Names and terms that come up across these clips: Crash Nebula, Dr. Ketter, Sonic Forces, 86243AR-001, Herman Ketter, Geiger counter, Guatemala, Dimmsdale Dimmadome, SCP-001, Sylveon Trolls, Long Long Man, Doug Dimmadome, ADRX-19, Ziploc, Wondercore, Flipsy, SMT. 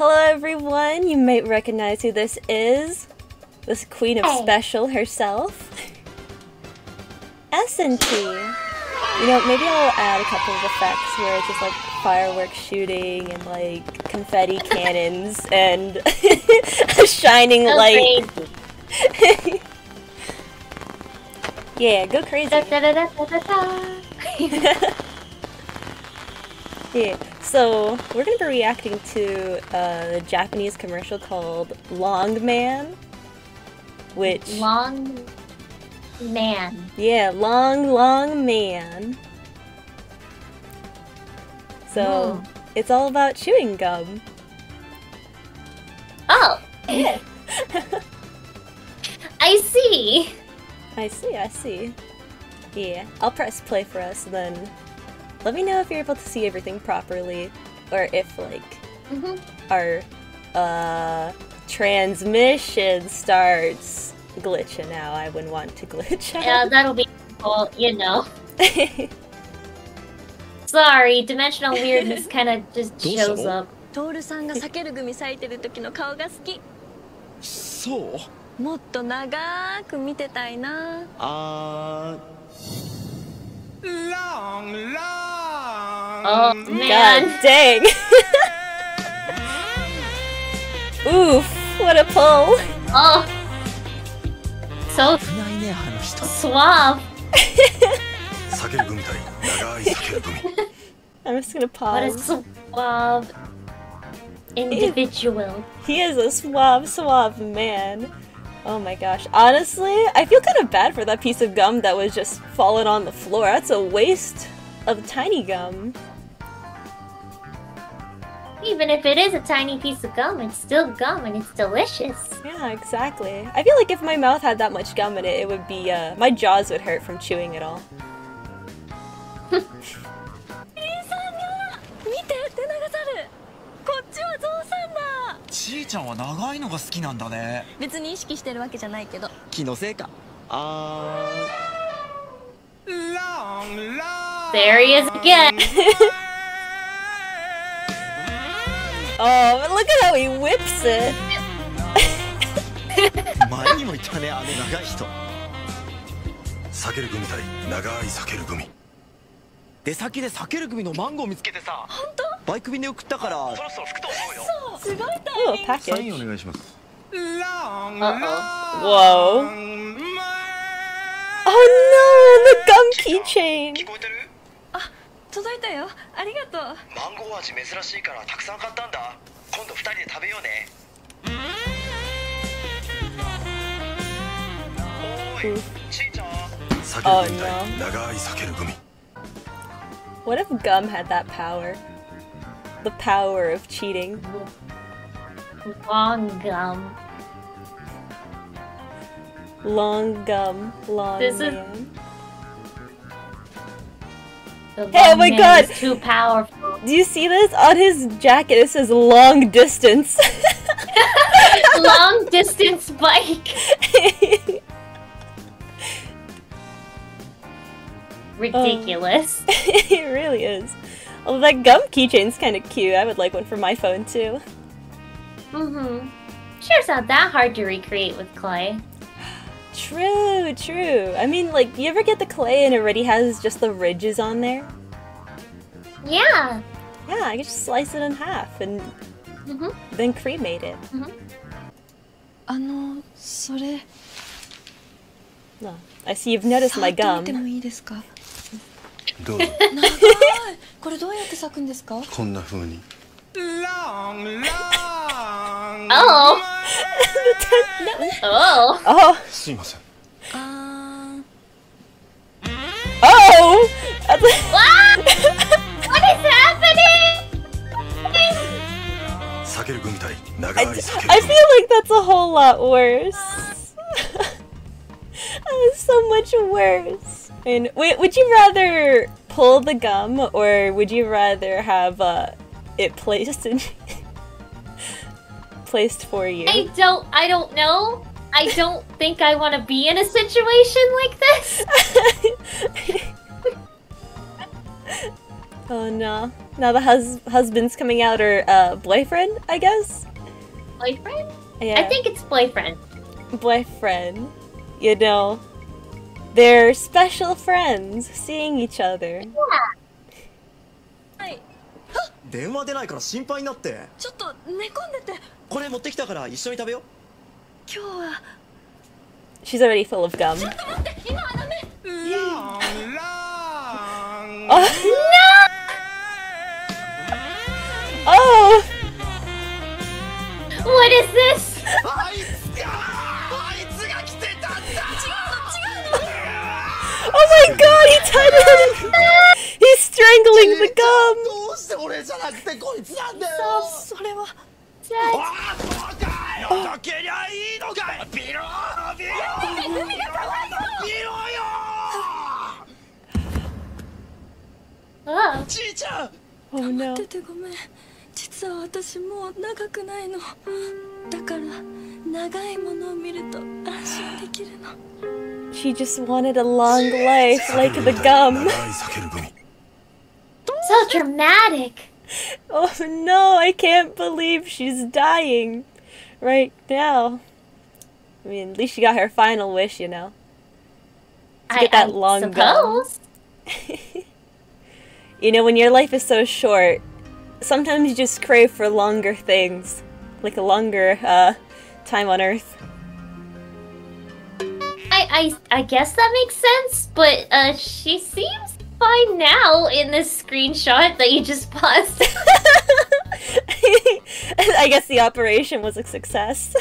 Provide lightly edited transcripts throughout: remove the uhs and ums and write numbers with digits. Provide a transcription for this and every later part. Hello everyone, you might recognize who this is. This Queen of Special herself. S&T. You know, maybe I'll add a couple of effects where it's just like fireworks shooting and like confetti cannons and a shining light. Yeah, go crazy. Yeah, so we're going to be reacting to a Japanese commercial called Long Man, which... Long Man. Yeah, Long Long Man. So, it's all about chewing gum. Oh! Yeah. I see! I see. Yeah, I'll press play for us, and then let me know if you're able to see everything properly, or if, like, our transmission starts glitching out. I wouldn't want to glitch out. Yeah, that'll be cool, you know. Sorry, dimensional weirdness kind of just shows up. So... もっと長く見てたいな。あー。Long, long. Oh, man. God dang. Oof, what a pull. Oh. So suave. I'm just gonna pause. What a suave individual. He is a suave man. Oh my gosh, honestly, I feel kind of bad for that piece of gum that was just falling on the floor. That's a waste of tiny gum. Even if it is a tiny piece of gum, it's still gum and it's delicious. Yeah, exactly. I feel like if my mouth had that much gum in it, it would be, my jaws would hurt from chewing it all. There he is again. Oh, but look at how he whips it. Oh, a package. Uh-oh. Whoa. Oh no, the gum keychain. Oh no. What if gum had that power? The power of cheating. Long gum. Hey, oh my god! Is too powerful. Do you see this? On his jacket it says long distance. Long distance bike! Ridiculous. It really is. Although that gum keychain's kind of cute. I would like one for my phone too. Sure, it's not that hard to recreate with clay. True. I mean, like, you ever get the clay and it already has just the ridges on there? Yeah. Yeah, I could just slice it in half and then cremate it. No, I see you've noticed my gum. What is happening? I feel like that's a whole lot worse. That was so much worse. And wait, would you rather pull the gum or would you rather have it placed in? Placed for you. I don't know. I don't think I want to be in a situation like this. Oh no. Now the husband's coming out, or boyfriend, I guess? Boyfriend? Yeah. I think it's boyfriend. Boyfriend. You know, they're special friends seeing each other. Yeah. 電話出ないから心配になってちょっと寝込んでてこれ持ってきたから一緒に食べよ今日は She's already full of gum. ちょっと待って今はダメ Oh no! Oh! What is this? あいつが来てたんだ違うの Oh my god, he tied it! He's strangling the gum! Oh no. She just wanted a long life, like the gum. So dramatic. Oh no, I can't believe she's dying right now. I mean, at least she got her final wish, you know. To get that long gum. You know, when your life is so short, sometimes you just crave for longer things. Like a longer time on Earth. I guess that makes sense, but she seems fine now in this screenshot that you just paused. I guess the operation was a success.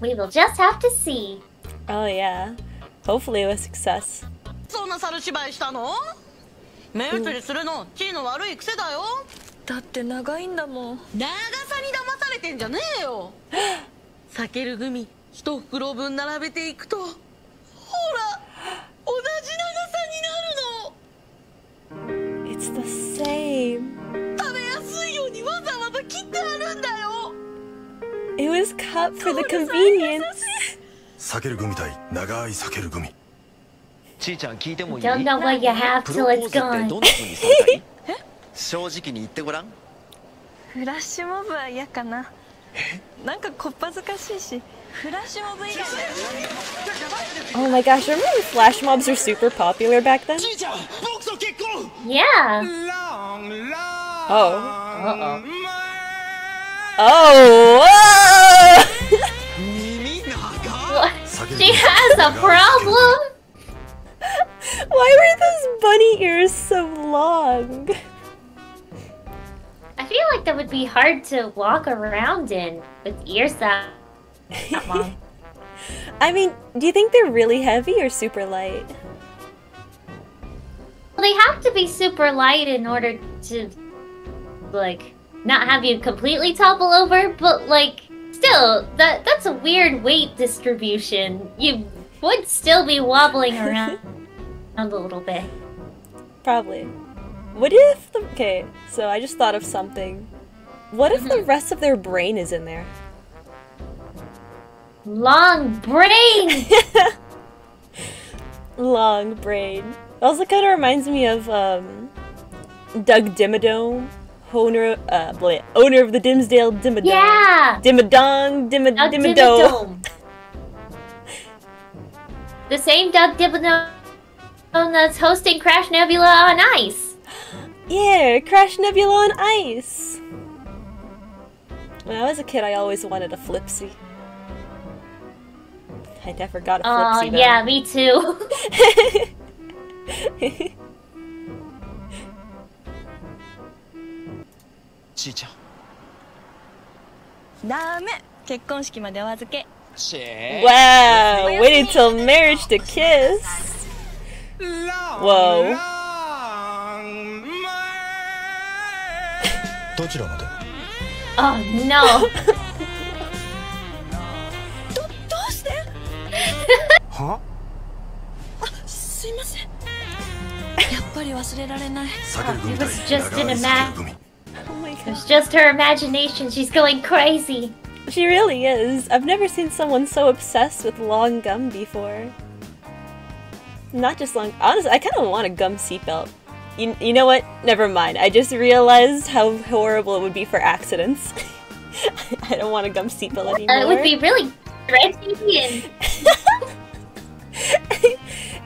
We will just have to see. Oh yeah. Hopefully it was a success. It's the same. It was cut for the convenience. Don't know what you have till it's gone. Oh my gosh, remember when flash mobs were super popular back then? Yeah. Oh. Uh-oh. Oh! Whoa. She has a problem! Why were those bunny ears so long? I feel like that would be hard to walk around in with ears that long. I mean, do you think they're really heavy or super light? Well, they have to be super light in order to, like, not have you completely topple over, but, like, still, that's a weird weight distribution. You would still be wobbling around a little bit. Probably. What if the... Okay, so I just thought of something. What if the rest of their brain is in there? Long brain! Long brain. Also kind of reminds me of Doug Dimmadome, owner of the Dimmsdale Dimmadome. Yeah! Dimmadong, Dimmadome. The same Doug Dimmadome that's hosting Crash Nebula on Ice. Yeah, Crash Nebula on Ice. When I was a kid, I always wanted a Flipsy. I never got a Flipsy, though. Yeah, me too. Chi-chan. Wow, waited till marriage to kiss. Whoa. Oh no. Huh? It was just in a map. Oh my god. It's just her imagination. She's going crazy. She really is. I've never seen someone so obsessed with long gum before. Not just long. Honestly, I kind of want a gum seatbelt. You know what? Never mind. I just realized how horrible it would be for accidents. I don't want a gum seatbelt anymore. It would be really dreadful.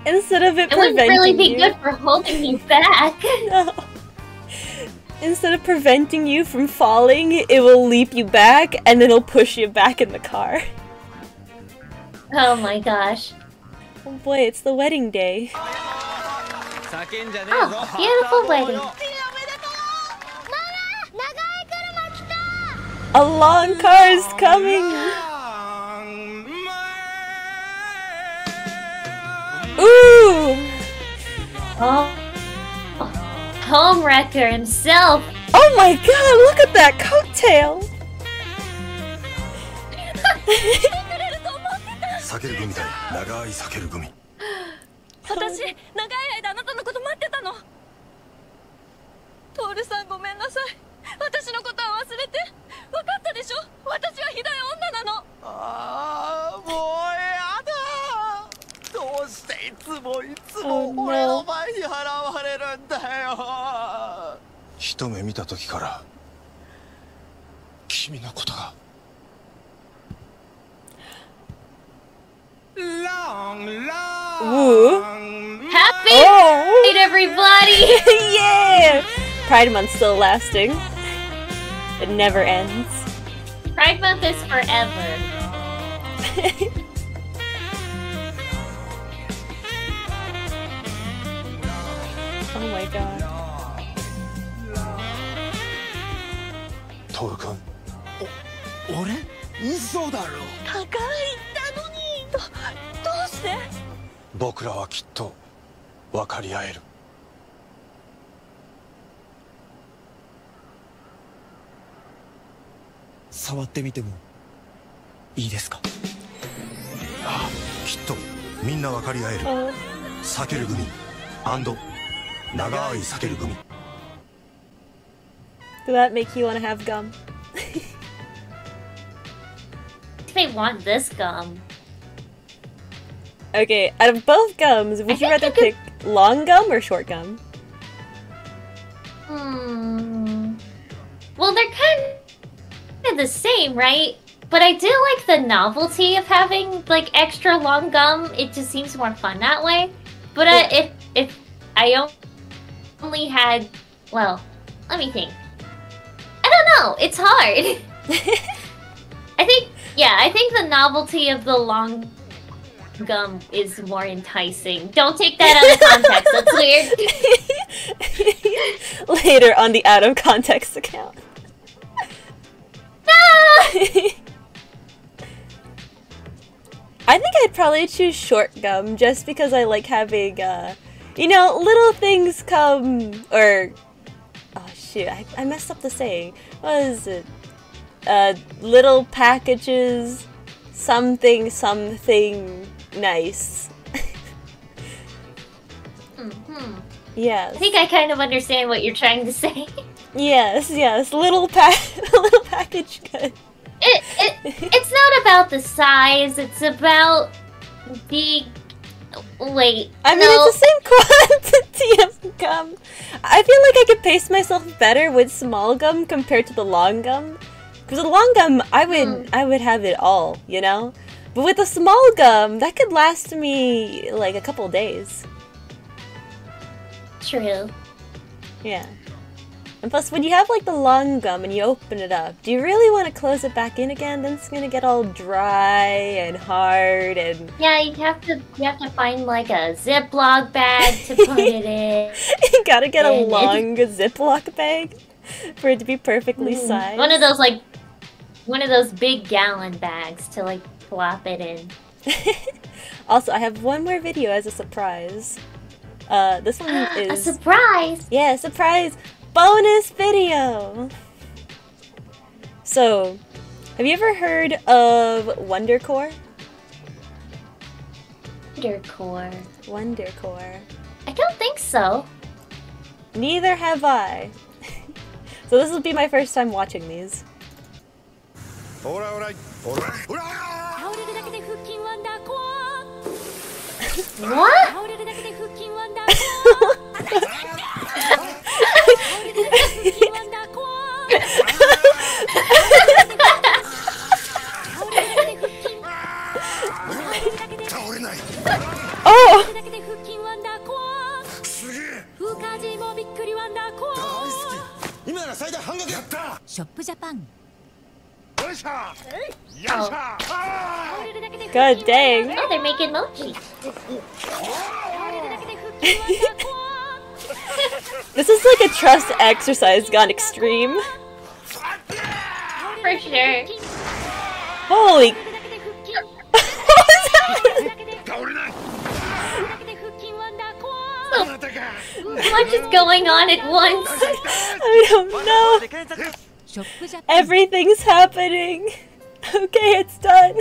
And instead of it preventing you... It wouldn't really be good for holding you back. No. Instead of preventing you from falling, it will leap you back, and then it'll push you back in the car. Oh my gosh. Oh boy, it's the wedding day. Oh, beautiful wedding. A long car is coming! Ooh! Oh. Homewrecker himself! Oh my god, look at that coattail! Oh no. Ooh. Happy night, everybody! Yeah! Pride Month's still lasting. It never ends. Pride Month is forever. Oh my god. Toru-kun. Ore? Uso daro. Takaru itta no ni. Doushite? Bokura wa kitto wakari aeru. Sawatte mitemo ii desu ka? Ah, kitto minna wakari aeru. Sakeru gumi and Did that make you want to have gum? They want this gum. Okay, out of both gums, would you rather pick long gum or short gum? Hmm. Well, they're kind of the same, right? But I do like the novelty of having like extra long gum. It just seems more fun that way. But if I don't. Only had, well, let me think. I don't know, it's hard. I think the novelty of the long gum is more enticing. Don't take that out of context, that's weird. Later on the out of context account. No! I think I'd probably choose short gum just because I like having, you know, little things come, or, oh shoot, I messed up the saying. What is it? Little packages, something nice. Mm-hmm. Yes. I think I kind of understand what you're trying to say. Yes, little package good. It's not about the size, it's about the... Wait, I mean, it's the same quantity of gum. I feel like I could pace myself better with small gum compared to the long gum. Because the long gum, I would have it all, you know? But with the small gum, that could last me, like, a couple days. True. Yeah. And plus, when you have, like, the long gum and you open it up, do you really want to close it back in again? Then it's gonna get all dry and hard and... Yeah, you have to find, like, a Ziploc bag to put it in. You gotta get a long Ziploc bag for it to be perfectly sized. One of those big gallon bags to, like, plop it in. Also, I have one more video as a surprise. This one is... A surprise! Yeah, a surprise! Bonus video! So, have you ever heard of Wondercore? Wondercore. I don't think so. Neither have I. So this will be my first time watching these. What? Oh! Oh. God dang. Oh, they're making mochi. This is like a trust exercise gone extreme. For sure. Holy. What is going on at once? I don't know. Everything's happening. Okay, it's done.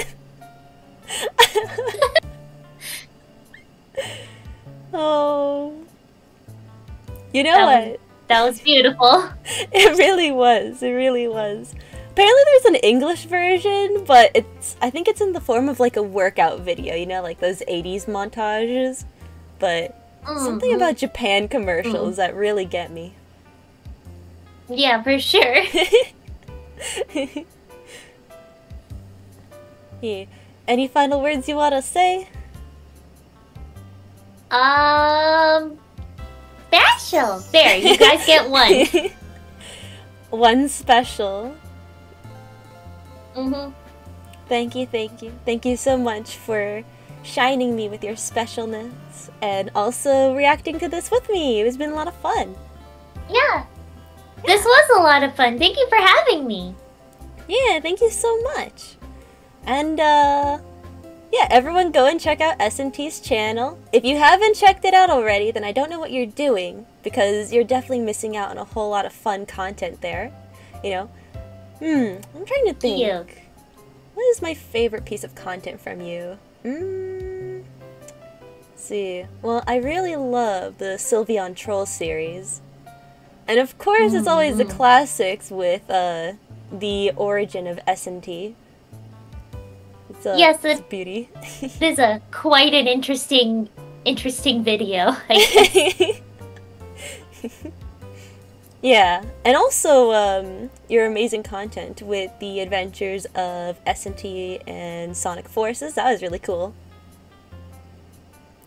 Oh. You know what? That was beautiful. It really was. It really was. Apparently there's an English version, but it's, I think it's in the form of like a workout video, you know, like those 80s montages. But something about Japan commercials that really get me. Yeah, for sure. Yeah. Any final words you want to say? Special! There, you guys get one. One special. Mm-hmm. Thank you, thank you. Thank you so much for shining me with your specialness and also reacting to this with me. It's been a lot of fun. Yeah. This was a lot of fun. Thank you for having me. Yeah, thank you so much. And, yeah, everyone go and check out SMT's channel. If you haven't checked it out already, then I don't know what you're doing, because you're definitely missing out on a whole lot of fun content there. You know? I'm trying to think. Yuck. What is my favorite piece of content from you? Let's see. Well, I really love the Sylveon Trolls series. And of course, it's always the classics with the origin of SMT. Yes, it's beauty. This is a quite an interesting video. I guess. Yeah, and also your amazing content with the adventures of SMT and Sonic Forces. That was really cool.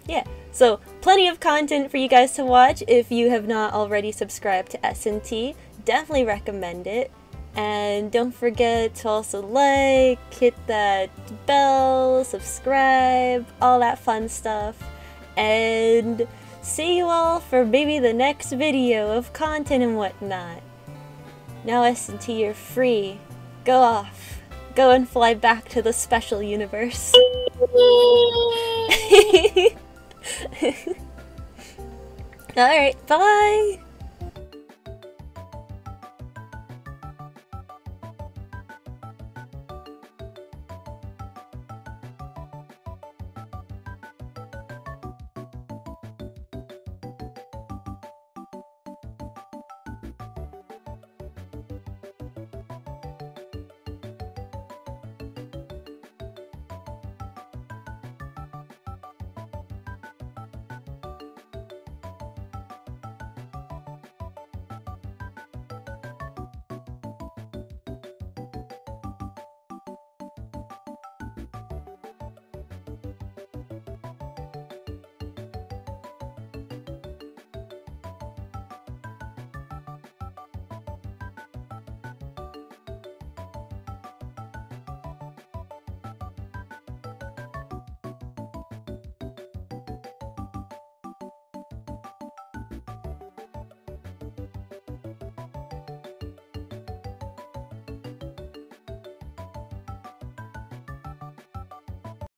Yeah, so plenty of content for you guys to watch. If you have not already subscribed to SMT, definitely recommend it. And don't forget to also like, hit that bell, subscribe, all that fun stuff. And see you all for maybe the next video of content and whatnot. Now SMT, you're free. Go off. Go and fly back to the special universe. Alright, bye!